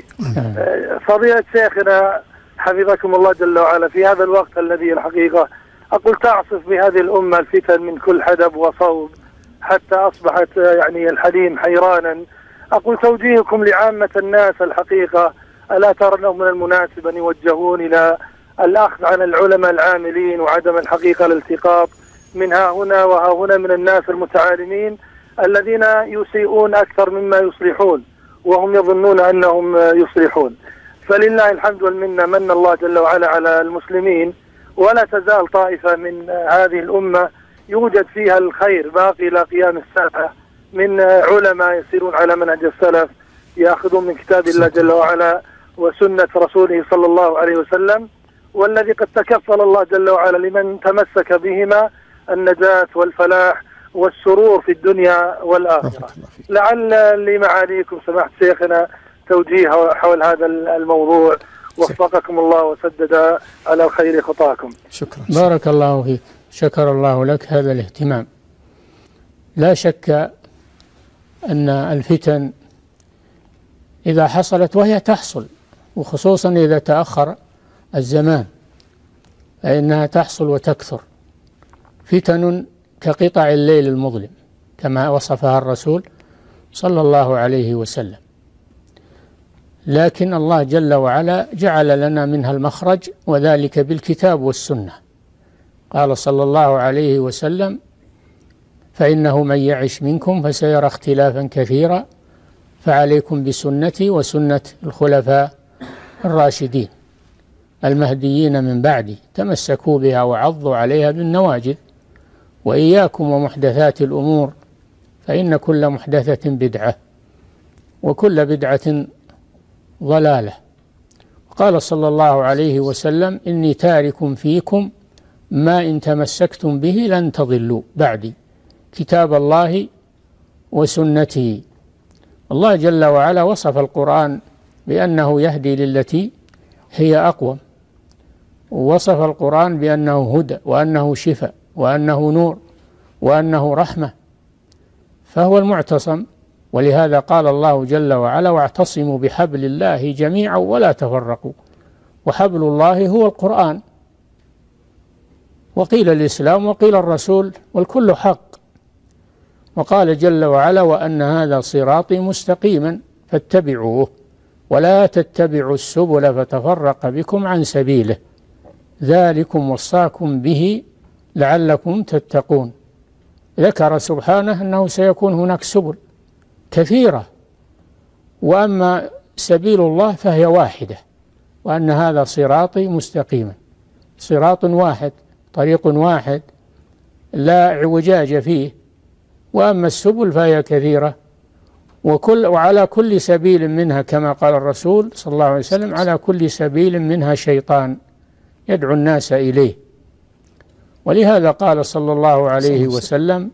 فيه. فضيلة شيخنا حفظكم الله جل وعلا في هذا الوقت الذي الحقيقة أقول تعصف بهذه الأمة الفتن من كل حدب وصوب حتى أصبحت يعني الحليم حيرانا. أقول توجيهكم لعامة الناس الحقيقة ألا ترى من المناسب أن يوجهون إلى الأخذ عن العلماء العاملين وعدم الحقيقة الالتقاط من ها هنا وها هنا من الناس المتعالمين الذين يسيئون أكثر مما يصلحون وهم يظنون أنهم يصلحون. فلله الحمد والمنة من الله جل وعلا على المسلمين، ولا تزال طائفة من هذه الأمة يوجد فيها الخير باقي إلى قيام الساعة من علماء يسيرون على منهج السلف، يأخذون من كتاب الله جل وعلا وسنة رسوله صلى الله عليه وسلم، والذي قد تكفل الله جل وعلا لمن تمسك بهما النجاة والفلاح والسرور في الدنيا والآخرة. لعل لمعاليكم سماحة شيخنا توجيه حول هذا الموضوع، وفقكم الله وسدد على الخير خطاكم. شكرا. بارك الله فيك، شكر الله لك هذا الاهتمام. لا شك أن الفتن إذا حصلت وهي تحصل، وخصوصا إذا تأخر الزمان، فإنها تحصل وتكثر. فتن كقطع الليل المظلم كما وصفها الرسول صلى الله عليه وسلم، لكن الله جل وعلا جعل لنا منها المخرج، وذلك بالكتاب والسنة. قال صلى الله عليه وسلم: فإنه من يعش منكم فسيرى اختلافا كثيرا، فعليكم بسنتي وسنة الخلفاء الراشدين المهديين من بعدي، تمسكوا بها وعضوا عليها بالنواجذ، وإياكم ومحدثات الأمور، فإن كل محدثة بدعة وكل بدعة ضلالة. قال صلى الله عليه وسلم: إني تارك فيكم ما إن تمسكتم به لن تضلوا بعدي، كتاب الله وسنته. الله جل وعلا وصف القرآن بأنه يهدي للتي هي أقوم، ووصف القرآن بأنه هدى وأنه شفاء وأنه نور وأنه رحمة، فهو المعتصم. ولهذا قال الله جل وعلا: واعتصموا بحبل الله جميعا ولا تفرقوا، وحبل الله هو القرآن، وقيل الإسلام وقيل الرسول، والكل حق. وقال جل وعلا: وأن هذا صراطي مستقيما فاتبعوه ولا تتبعوا السبل فتفرق بكم عن سبيله، ذلكم وصاكم به لعلكم تتقون. ذكر سبحانه أنه سيكون هناك سبل كثيرة، وأما سبيل الله فهي واحدة، وأن هذا صراطي مستقيما، صراط واحد، طريق واحد لا اعوجاج فيه، وأما السبل فهي كثيرة، وعلى كل سبيل منها كما قال الرسول صلى الله عليه وسلم: على كل سبيل منها شيطان يدعو الناس إليه. ولهذا قال صلى الله عليه وسلم: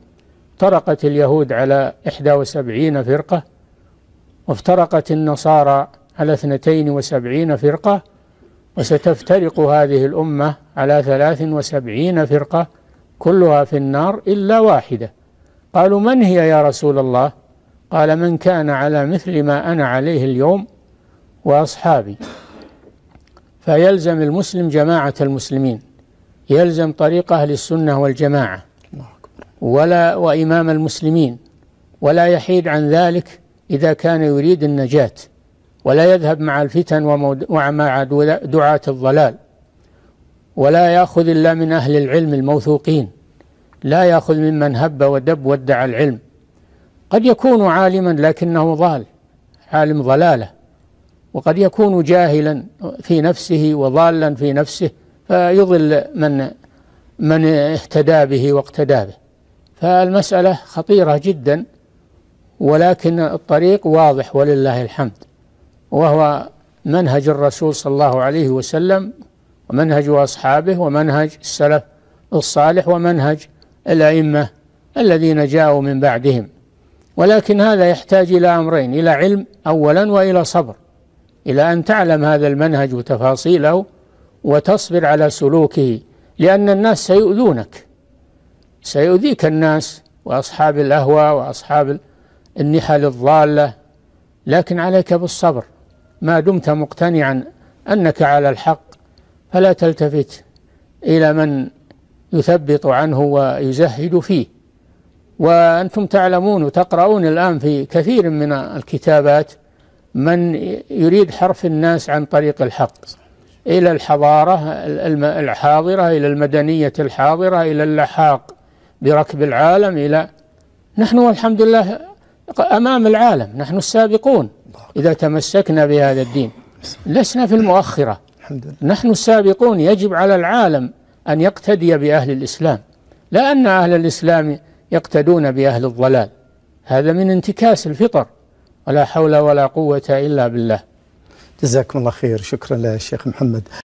افترقت اليهود على 71 فرقة، وافترقت النصارى على 72 فرقة، وستفترق هذه الأمة على 73 فرقة، كلها في النار إلا واحدة. قالوا: من هي يا رسول الله؟ قال: من كان على مثل ما أنا عليه اليوم وأصحابي. فيلزم المسلم جماعة المسلمين، يلزم طريق أهل السنة والجماعة وإمام المسلمين، ولا يحيد عن ذلك إذا كان يريد النجاة، ولا يذهب مع الفتن ومع دعاة الضلال، ولا يأخذ إلا من أهل العلم الموثوقين، لا يأخذ ممن هب ودب وادعى العلم. قد يكون عالما لكنه ضال، عالم ضلالة، وقد يكون جاهلا في نفسه وضالا في نفسه فيضل من اهتدى به واقتدى به. فالمسألة خطيرة جدا، ولكن الطريق واضح ولله الحمد، وهو منهج الرسول صلى الله عليه وسلم، ومنهج أصحابه، ومنهج السلف الصالح، ومنهج الأئمة الذين جاءوا من بعدهم. ولكن هذا يحتاج إلى أمرين: إلى علم أولا، وإلى صبر، إلى أن تعلم هذا المنهج وتفاصيله وتصبر على سلوكه، لأن الناس سيؤذونك، سيؤذيك الناس وأصحاب الأهواء وأصحاب النحل الضالة، لكن عليك بالصبر ما دمت مقتنعا أنك على الحق فلا تلتفت إلى من يثبط عنه ويزهد فيه. وأنتم تعلمون وتقرؤون الآن في كثير من الكتابات من يريد حرف الناس عن طريق الحق إلى الحضارة الحاضرة، إلى المدنية الحاضرة، إلى اللحاق بركب العالم، إلى نحن والحمد لله أمام العالم، نحن السابقون إذا تمسكنا بهذا الدين، لسنا في المؤخرة، نحن السابقون. يجب على العالم أن يقتدي بأهل الإسلام، لا أن أهل الإسلام يقتدون بأهل الضلال، هذا من انتكاس الفطر. ولا حول ولا قوة إلا بالله. جزاكم الله خير، شكرا للشيخ محمد.